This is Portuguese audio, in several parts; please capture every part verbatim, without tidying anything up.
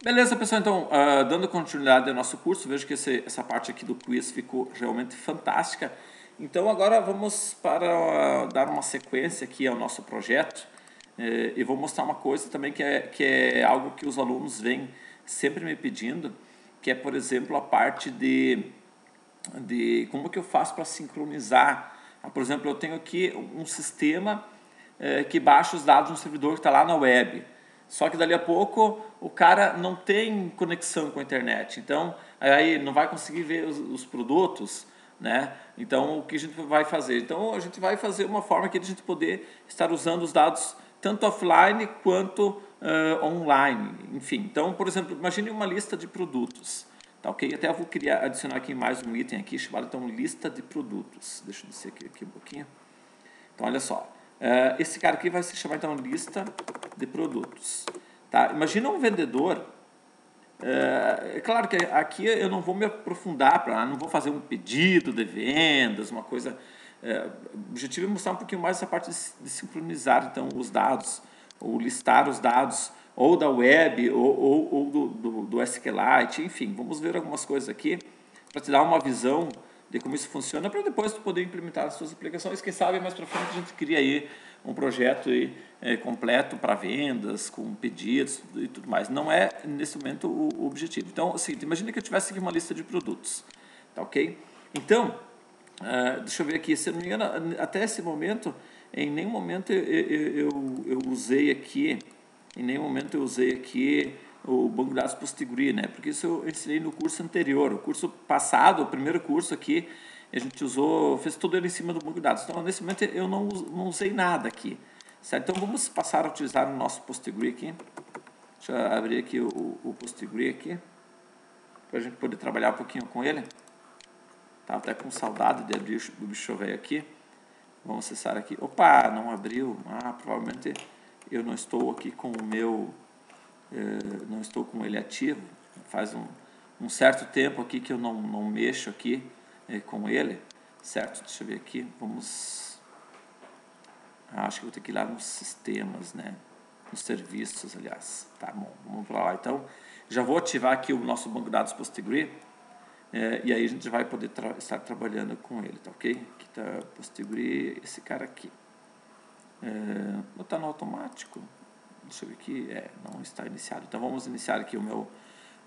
Beleza, pessoal, então, uh, dando continuidade ao nosso curso, vejo que esse, essa parte aqui do quiz ficou realmente fantástica. Então, agora vamos para uh, dar uma sequência aqui ao nosso projeto eh, e vou mostrar uma coisa também que é, que é algo que os alunos vêm sempre me pedindo, que é, por exemplo, a parte de, de como que eu faço para sincronizar. Ah, por exemplo, eu tenho aqui um sistema eh, que baixa os dados de um servidor que está lá na web. Só que dali a pouco o cara não tem conexão com a internet, então aí não vai conseguir ver os, os produtos, né? Então o que a gente vai fazer? Então a gente vai fazer uma forma que a gente poder estar usando os dados tanto offline quanto uh, online, enfim. Então, por exemplo, imagine uma lista de produtos, tá ok? Até eu vou criar, adicionar aqui mais um item aqui chamado então lista de produtos. Deixa eu descer aqui, aqui um pouquinho. Então olha só. Uh, esse cara aqui vai se chamar então lista de produtos, tá? Imagina um vendedor, uh, é claro que aqui eu não vou me aprofundar, pra, não vou fazer um pedido de vendas, uma coisa, uh, o objetivo é mostrar um pouquinho mais essa parte de, de sincronizar então os dados, ou listar os dados, ou da web, ou, ou, ou do, do, do SQLite, enfim, vamos ver algumas coisas aqui, para te dar uma visão de como isso funciona, para depois tu poder implementar as suas aplicações. Quem sabe mais para frente a gente cria aí um projeto aí, é, completo para vendas, com pedidos e tudo mais. Não é, nesse momento, o, o objetivo. Então, assim, imagina que eu tivesse aqui uma lista de produtos, tá ok? Então, uh, deixa eu ver aqui, se não me engano, até esse momento, em nenhum momento eu, eu, eu, eu usei aqui, em nenhum momento eu usei aqui o banco de dados PostgreSQL, né? Porque isso eu ensinei no curso anterior, o curso passado, o primeiro curso aqui, a gente usou, fez tudo ele em cima do banco de dados. Então, nesse momento, eu não, não usei nada aqui, certo? Então, vamos passar a utilizar o nosso PostgreSQL aqui. Deixa eu abrir aqui o, o PostgreSQL aqui, para a gente poder trabalhar um pouquinho com ele. Estava até com saudade de abrir o bicho velho aqui. Vamos acessar aqui. Opa, não abriu. Ah, provavelmente eu não estou aqui com o meu... Uh, não estou com ele ativo, faz um, um certo tempo aqui que eu não, não mexo aqui eh, com ele, certo? Deixa eu ver aqui, vamos, ah, acho que vou ter que ir lá nos sistemas, né? Nos serviços, aliás, tá bom, vamos para lá então. Já vou ativar aqui o nosso banco de dados PostgreSQL, eh, e aí a gente vai poder tra estar trabalhando com ele, tá ok? Aqui está PostgreSQL, esse cara aqui, não está no automático. Deixa eu ver aqui, é, não está iniciado. Então vamos iniciar aqui o meu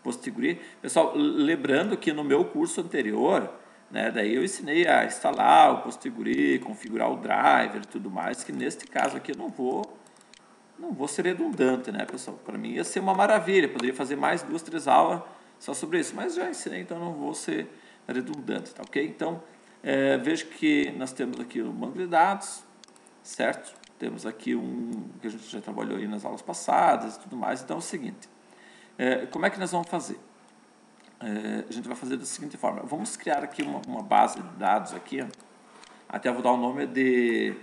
PostgreSQL. Pessoal, lembrando que no meu curso anterior, né, daí eu ensinei a instalar o PostgreSQL, configurar o driver e tudo mais, que neste caso aqui eu não vou, não vou ser redundante, né, pessoal? Para mim ia ser uma maravilha, poderia fazer mais duas, três aulas só sobre isso, mas já ensinei, então não vou ser redundante, tá ok? Então, é, vejo que nós temos aqui o banco de dados, certo? Temos aqui um que a gente já trabalhou aí nas aulas passadas e tudo mais. Então é o seguinte, é, como é que nós vamos fazer? É, a gente vai fazer da seguinte forma, vamos criar aqui uma, uma base de dados aqui, ó. Até eu vou dar o nome de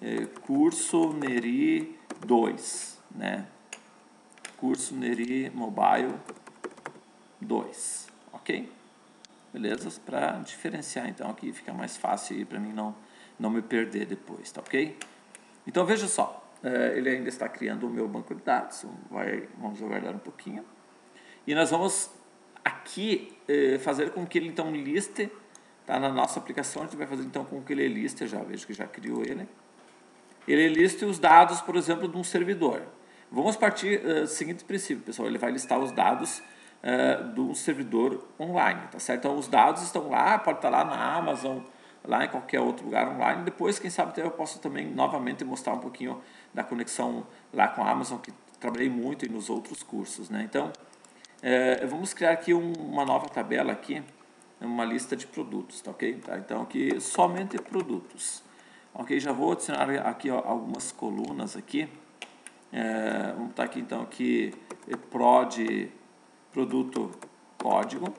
é, curso Neri dois, né? Curso Neri Mobile dois, ok? Beleza? Para diferenciar então aqui fica mais fácil aí para mim não, não me perder depois, tá ok? Então, veja só, ele ainda está criando o meu banco de dados, vai, vamos aguardar um pouquinho. E nós vamos aqui fazer com que ele, então, liste, tá? Na nossa aplicação, a gente vai fazer, então, com que ele liste, já vejo que já criou ele. Ele liste os dados, por exemplo, de um servidor. Vamos partir do uh, seguinte princípio, pessoal, ele vai listar os dados uh, de um servidor online, tá certo? Então, os dados estão lá, pode estar lá na Amazon, lá em qualquer outro lugar online. Depois, quem sabe, até eu posso também novamente mostrar um pouquinho da conexão lá com a Amazon, que trabalhei muito e nos outros cursos, né? Então, é, vamos criar aqui um, uma nova tabela aqui, uma lista de produtos, tá ok? Tá, então, aqui somente produtos. Ok, já vou adicionar aqui ó, algumas colunas aqui. É, vamos botar aqui, então, aqui, prod, produto, código,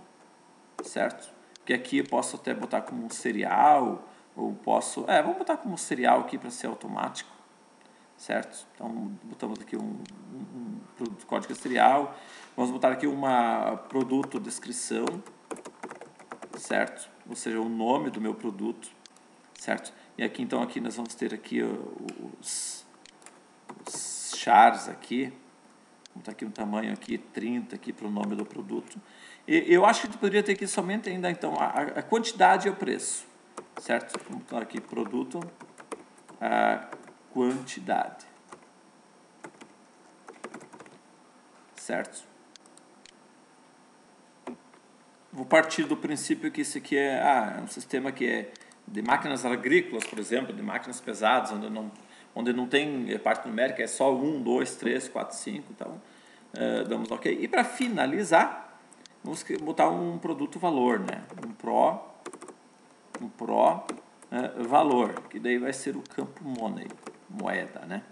certo? Que aqui eu posso até botar como um serial, ou posso... É, vamos botar como serial aqui para ser automático, certo? Então, botamos aqui um, um, um código serial. Vamos botar aqui uma produto descrição, certo? Ou seja, o nome do meu produto, certo? E aqui, então, aqui nós vamos ter aqui os, os chars aqui, Vou botar aqui um tamanho aqui, trinta, aqui para o nome do produto. E, eu acho que tu poderia ter aqui somente ainda, então, a, a quantidade e o preço, certo? Vamos botar aqui produto, a quantidade, certo? Vou partir do princípio que isso aqui é, ah, é um sistema que é de máquinas agrícolas, por exemplo, de máquinas pesadas, onde não... onde não tem parte numérica, é só um, dois, três, quatro, cinco, então uh, damos OK. E para finalizar, vamos botar um produto valor, né? Um pro, um pro uh, valor, que daí vai ser o campo money, moeda, né?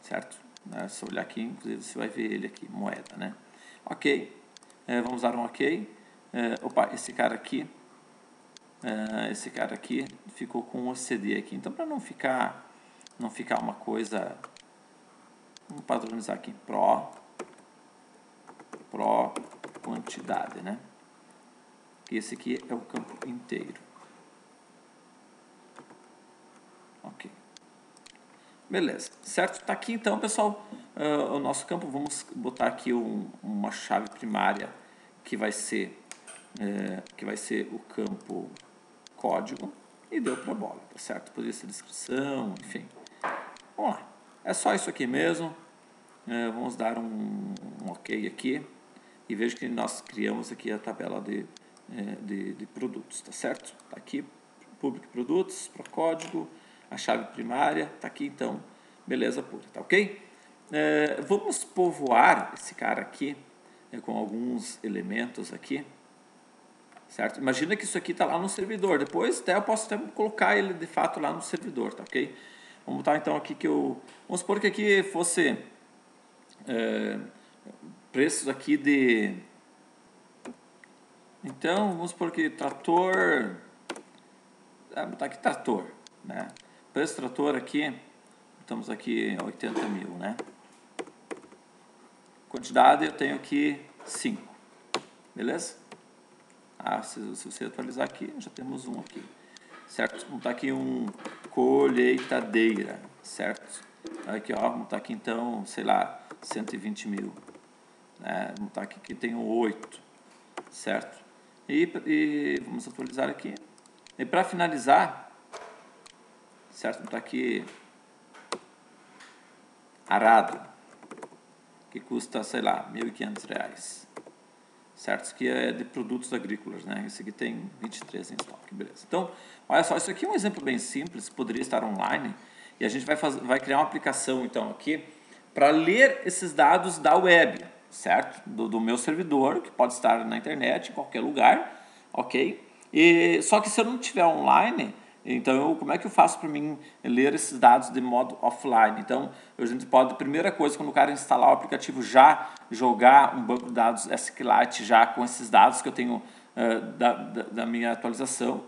Certo? Uh, se olhar aqui, inclusive, você vai ver ele aqui, moeda, né? OK, uh, vamos dar um OK. Uh, opa, esse cara aqui, uh, esse cara aqui ficou com o C D aqui, então para não ficar... não ficar uma coisa, vamos padronizar aqui, pro, pro quantidade, né? Esse aqui é o campo inteiro. Ok. Beleza, certo? Está aqui então, pessoal, uh, o nosso campo. Vamos botar aqui um, uma chave primária que vai ser, uh, que vai ser o campo código e deu para a bola, tá certo? Poderia ser descrição, enfim. Vamos lá, é só isso aqui mesmo. É, vamos dar um, um OK aqui e vejo que nós criamos aqui a tabela de, de, de produtos, tá certo? Tá aqui, public produtos, para código, a chave primária, tá aqui então, beleza pura, tá ok? É, vamos povoar esse cara aqui é, com alguns elementos aqui, certo? Imagina que isso aqui está lá no servidor, depois até eu posso até colocar ele de fato lá no servidor, tá ok? Vamos botar então aqui que eu... vamos supor que aqui fosse é, preços aqui de... então, vamos supor que trator... ah, botar aqui trator, né? Preço trator aqui, estamos aqui oitenta mil, né? Quantidade eu tenho aqui cinco, beleza? Ah, se, se você atualizar aqui, já temos um aqui, certo? Vamos botar aqui um... colheitadeira, certo? Aqui, ó, vamos botar aqui então, sei lá, cento e vinte mil, né? Vamos botar aqui que tem um oito, certo? E, e vamos atualizar aqui. E para finalizar, certo? Vamos botar aqui arado, que custa, sei lá, mil e quinhentos reais, certo? Isso aqui é de produtos agrícolas, né? Esse aqui tem vinte e três em estoque, beleza. Então, olha só, isso aqui é um exemplo bem simples, poderia estar online, e a gente vai, fazer, vai criar uma aplicação, então, aqui, para ler esses dados da web, certo? Do, do meu servidor, que pode estar na internet, em qualquer lugar, ok? E, só que se eu não estiver online, então, eu, como é que eu faço para mim ler esses dados de modo offline? Então, a gente pode, primeira coisa, quando o cara instalar o aplicativo, já jogar um banco de dados SQLite já com esses dados que eu tenho uh, da, da, da minha atualização.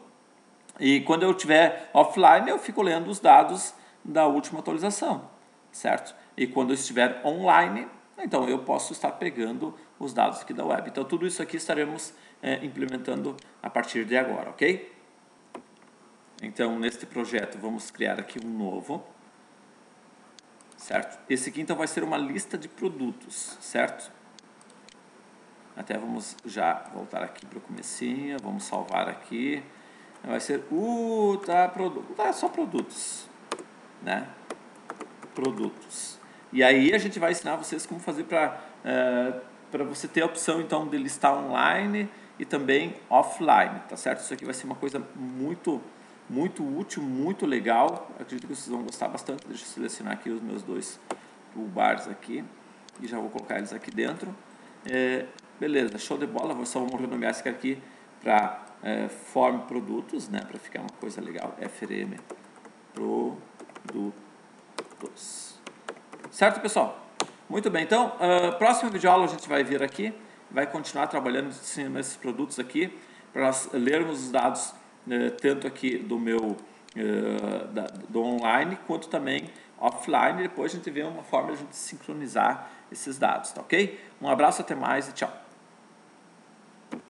E quando eu estiver offline, eu fico lendo os dados da última atualização, certo? E quando eu estiver online, então eu posso estar pegando os dados aqui da web. Então, tudo isso aqui estaremos uh, implementando a partir de agora, ok? Então, neste projeto, vamos criar aqui um novo, certo? Esse aqui, então, vai ser uma lista de produtos, certo? Até vamos já voltar aqui para o comecinho, vamos salvar aqui. Vai ser o... tá, produto, tá, só produtos, né? Produtos. E aí, a gente vai ensinar vocês como fazer para uh, para você ter a opção, então, de listar online e também offline, tá certo? Isso aqui vai ser uma coisa muito... muito útil, muito legal. Acredito que vocês vão gostar bastante. Deixa eu selecionar aqui os meus dois toolbars aqui e já vou colocar eles aqui dentro. É, beleza, show de bola. Vou só vou renomear esse aqui para é, form produtos, né? Para ficar uma coisa legal. F R M produtos. Certo, pessoal? Muito bem. Então, uh, próxima videoaula a gente vai vir aqui, vai continuar trabalhando nesses produtos aqui para nós lermos os dados. Uh, tanto aqui do meu uh, da, do online quanto também offline. Depois a gente vê uma forma de a gente sincronizar esses dados, tá ok? Um abraço, até mais e tchau.